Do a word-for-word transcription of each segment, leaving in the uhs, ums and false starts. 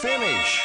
Finish.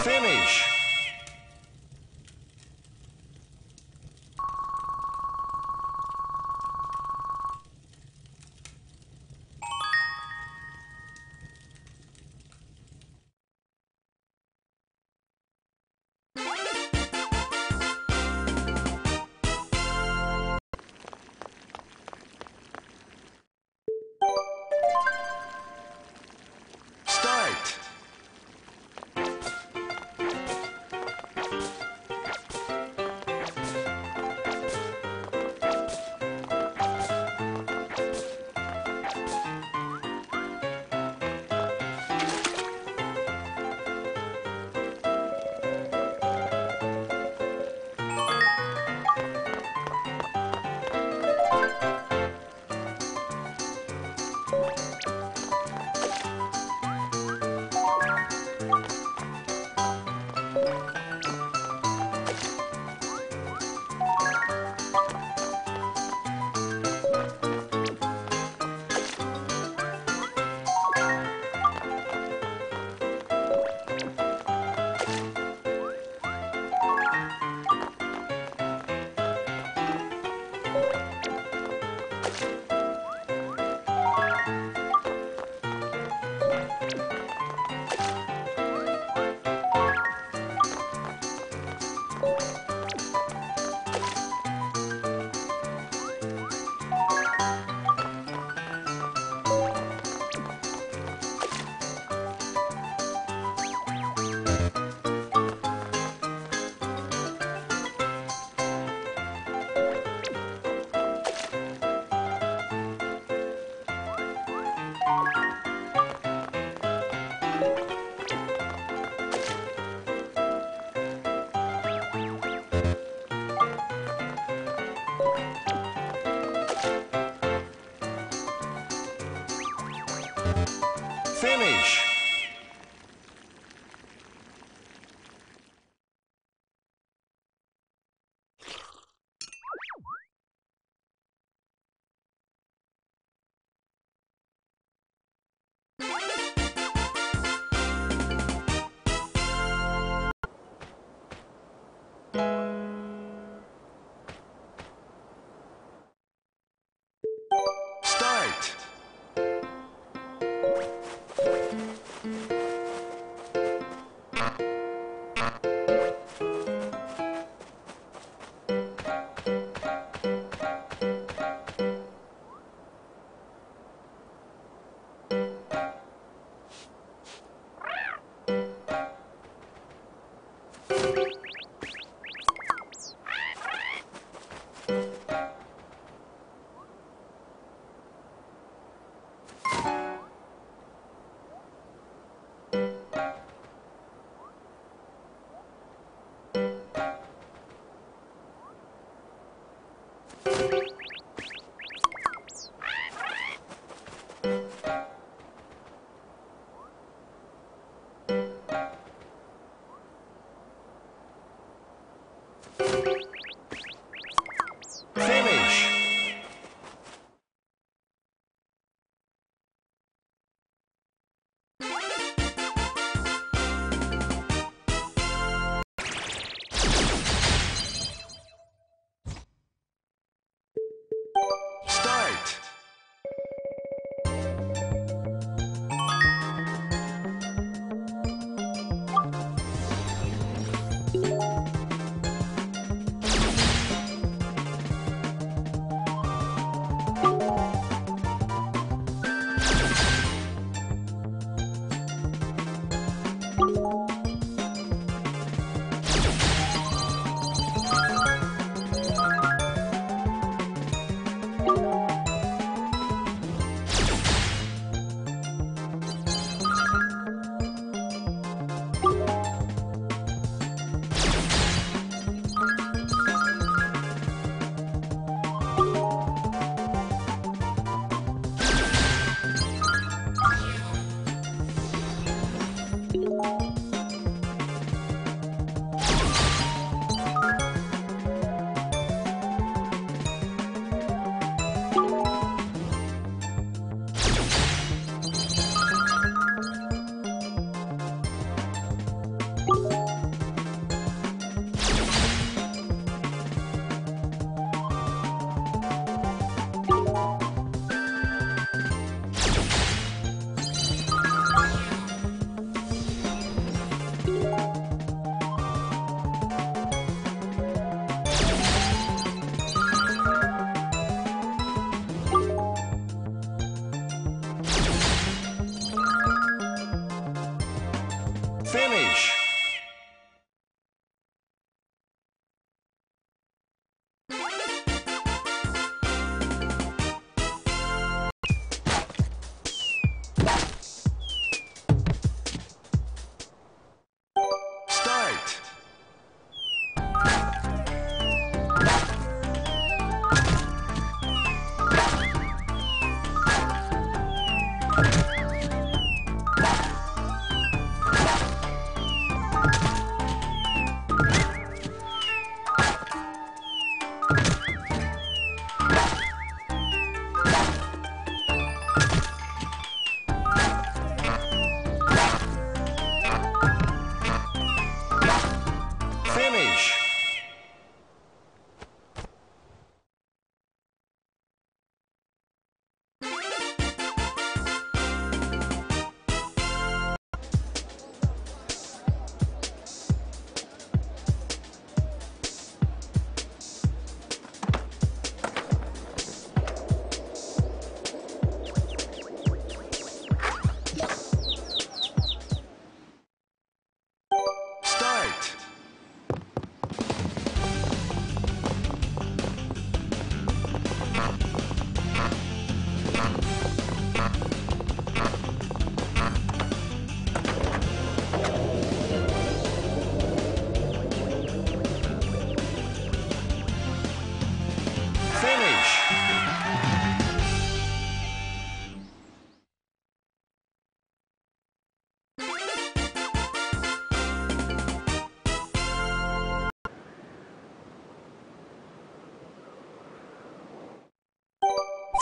Finish!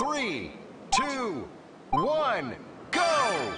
three, two, one, go!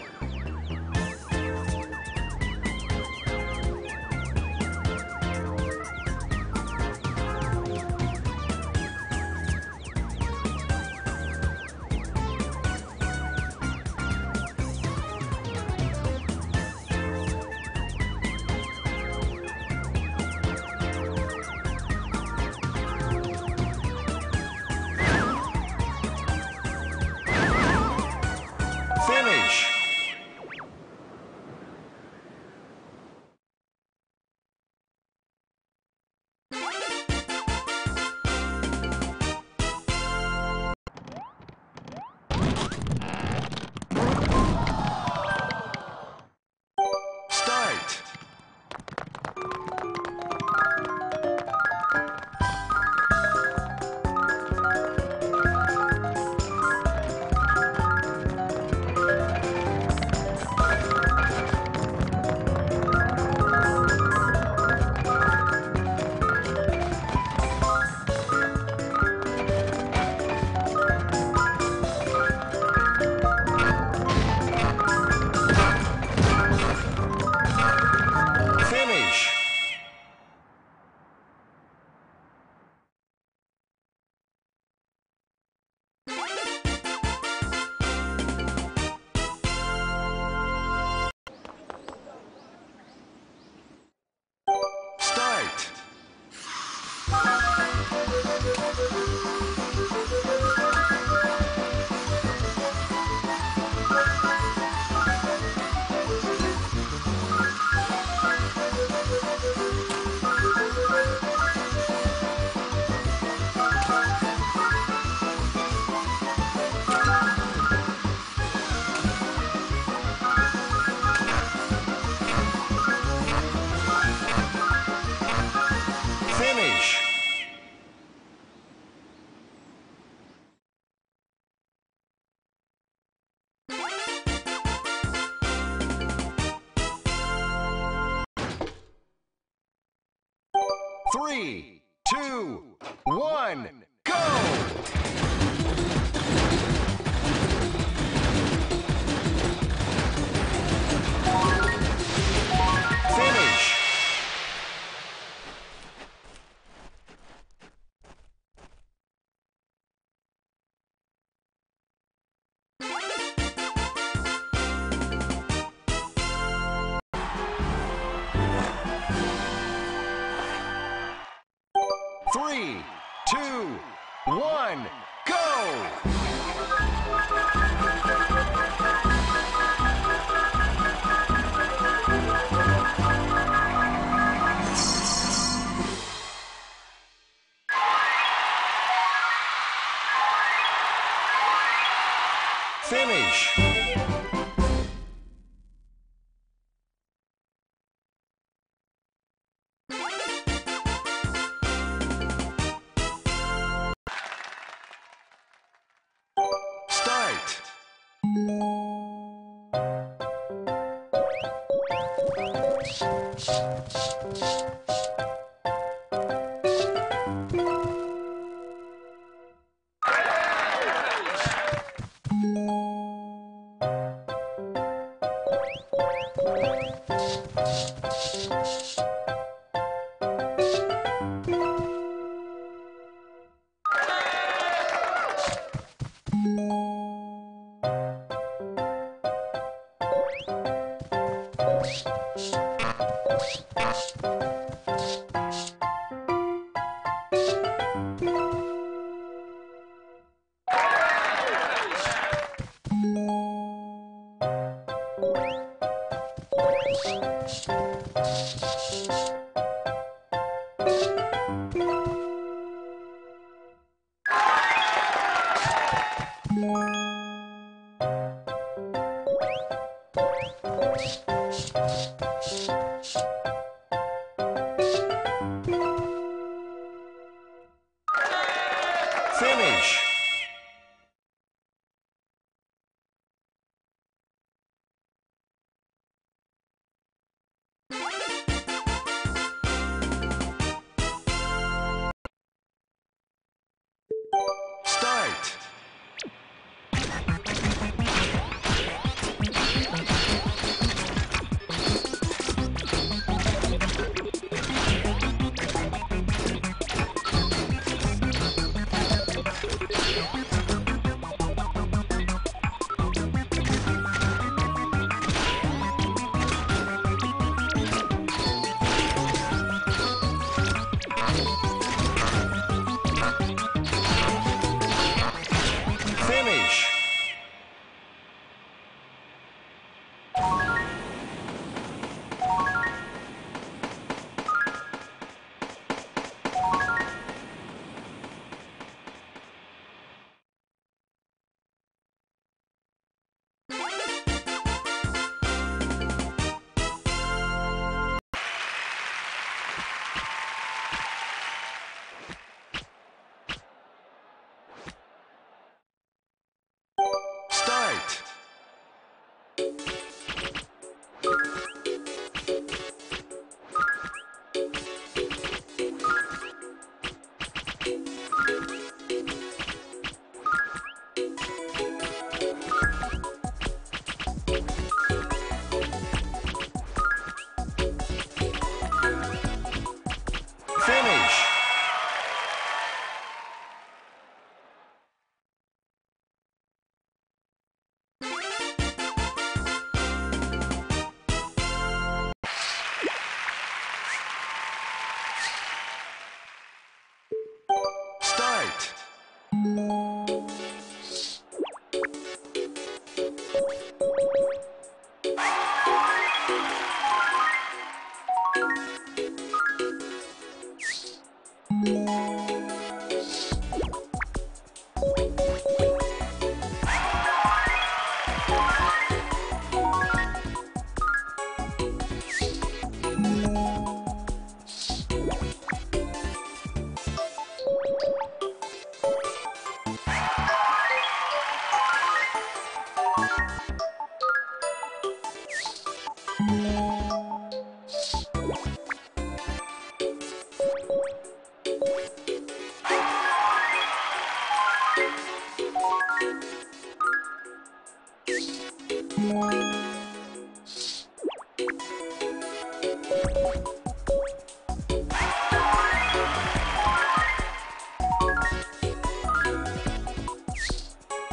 Three, two, one, go! Three, two, one, go! Start!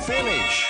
finish.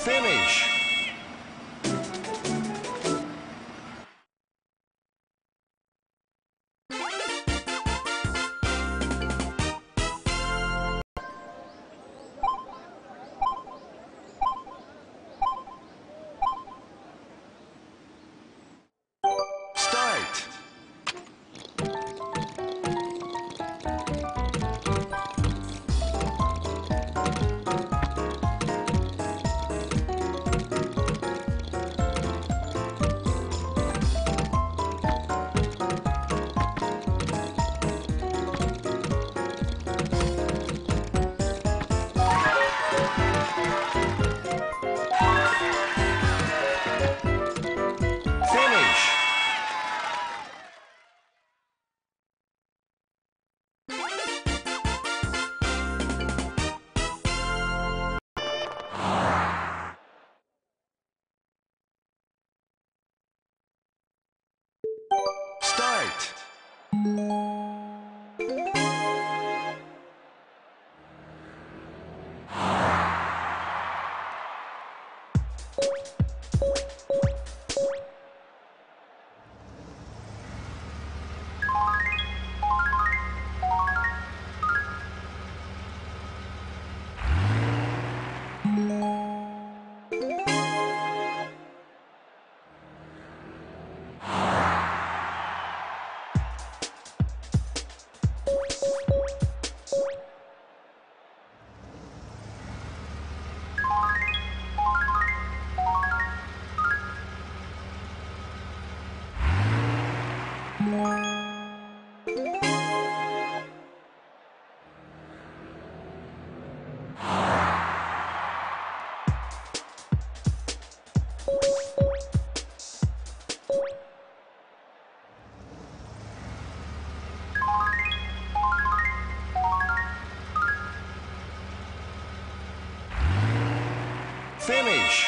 Finish. Finish.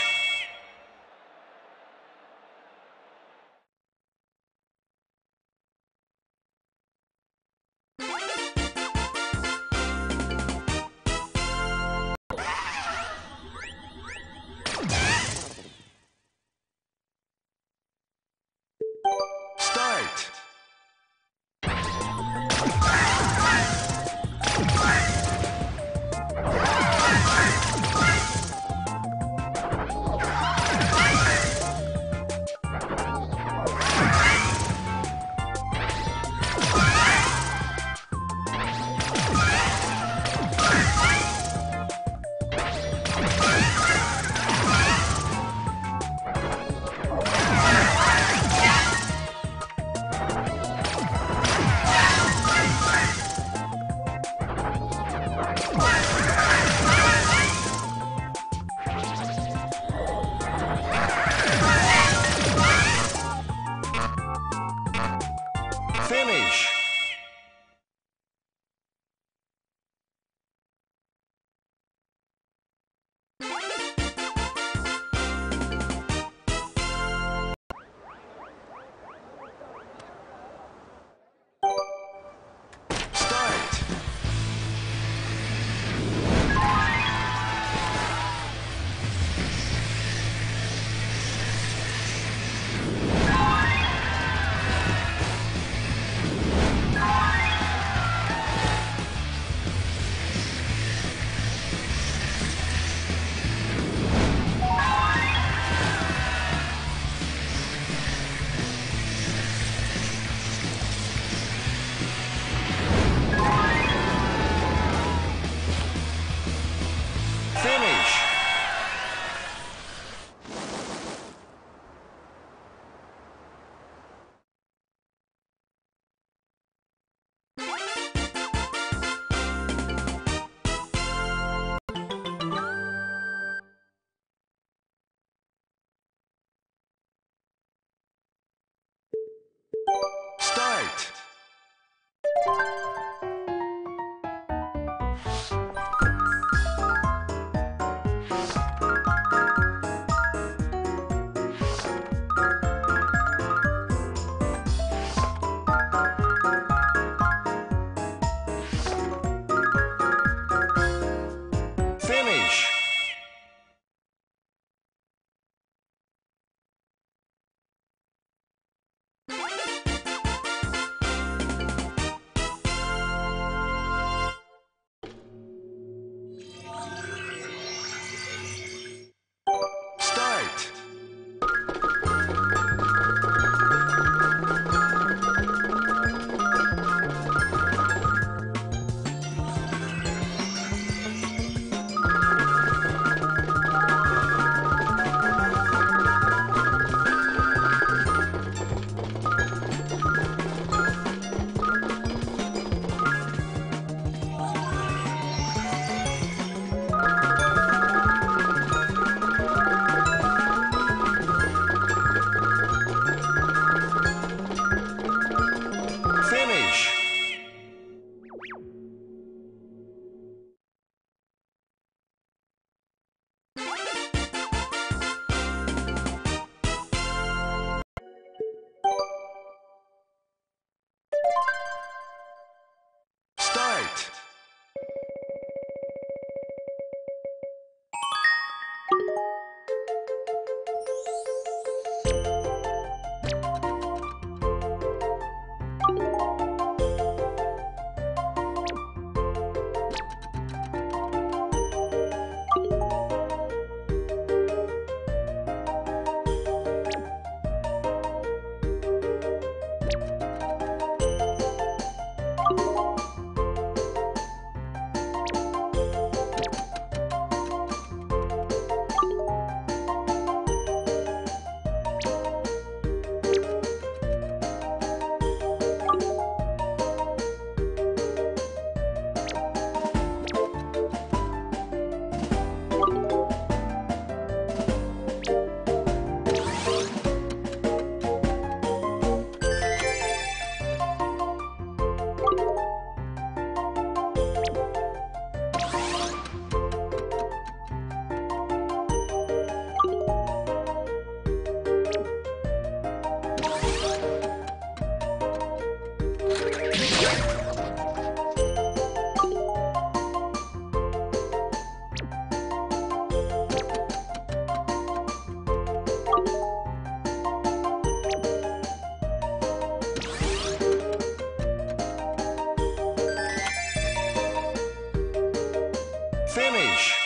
finish.